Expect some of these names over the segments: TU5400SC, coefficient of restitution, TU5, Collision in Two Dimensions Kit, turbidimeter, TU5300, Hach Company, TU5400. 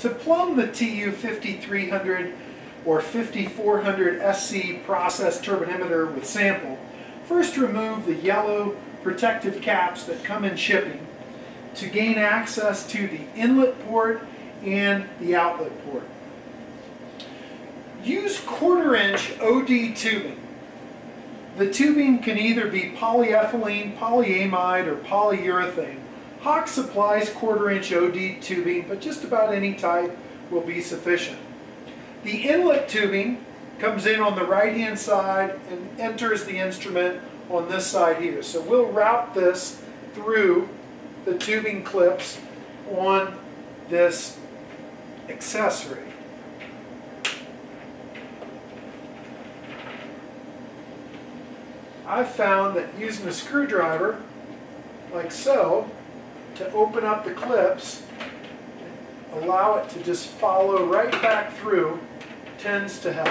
To plumb the TU5300 or 5400SC process turbinimeter with sample, first remove the yellow protective caps that come in shipping to gain access to the inlet port and the outlet port. Use 1/4-inch OD tubing. The tubing can either be polyethylene, polyamide, or polyurethane. Hach supplies 1/4-inch OD tubing, but just about any type will be sufficient. The inlet tubing comes in on the right-hand side and enters the instrument on this side here. So we'll route this through the tubing clips on this accessory. I've found that using a screwdriver, like so, to open up the clips, allow it to just follow right back through, tends to help.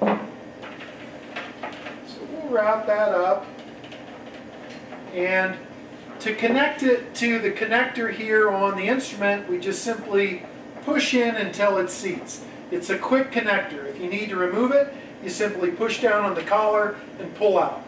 So we'll wrap that up, and to connect it to the connector here on the instrument, we just simply push in until it seats. It's a quick connector. If you need to remove it, you simply push down on the collar and pull out.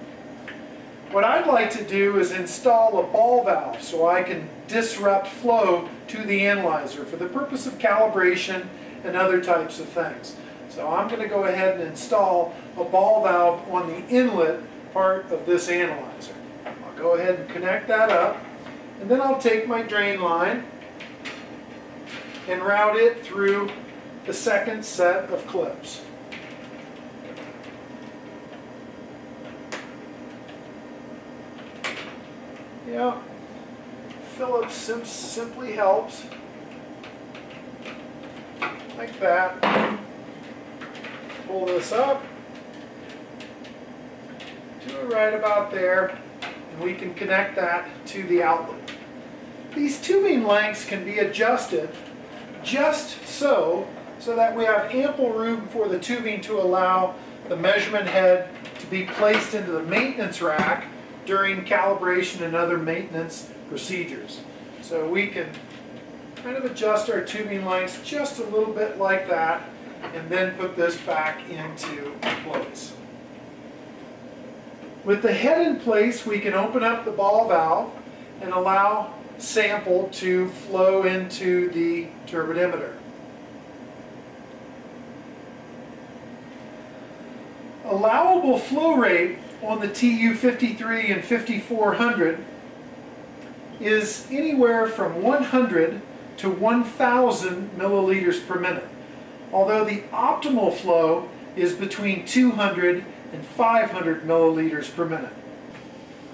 What I'd like to do is install a ball valve so I can disrupt flow to the analyzer for the purpose of calibration and other types of things. So I'm going to go ahead and install a ball valve on the inlet part of this analyzer. I'll go ahead and connect that up, and then I'll take my drain line and route it through the second set of clips. Yeah, Phillips simply helps, like that. Pull this up to right about there, and we can connect that to the outlet. These tubing lengths can be adjusted just so that we have ample room for the tubing to allow the measurement head to be placed into the maintenance rack during calibration and other maintenance procedures. So we can kind of adjust our tubing lengths just a little bit like that, and then put this back into place. With the head in place, we can open up the ball valve and allow sample to flow into the turbinimeter. Allowable flow rate on the TU53 and 5400 is anywhere from 100 to 1,000 milliliters per minute, although the optimal flow is between 200 and 500 milliliters per minute.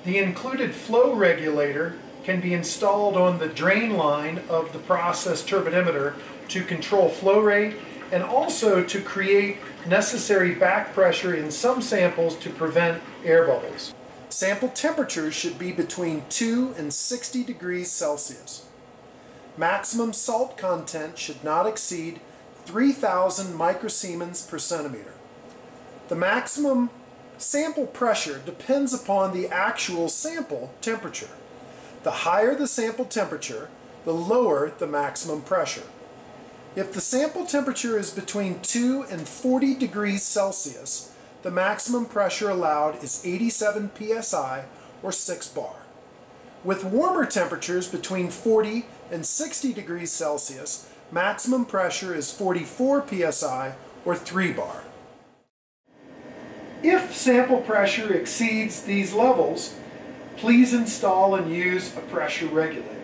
The included flow regulator can be installed on the drain line of the process turbinimeter to control flow rate and also to create necessary back pressure in some samples to prevent air bubbles. Sample temperatures should be between 2 and 60 degrees Celsius. Maximum salt content should not exceed 3,000 microsiemens per centimeter. The maximum sample pressure depends upon the actual sample temperature. The higher the sample temperature, the lower the maximum pressure. If the sample temperature is between 2 and 40 degrees Celsius, the maximum pressure allowed is 87 psi or 6 bar. With warmer temperatures between 40 and 60 degrees Celsius, maximum pressure is 44 psi or 3 bar. If sample pressure exceeds these levels, please install and use a pressure regulator.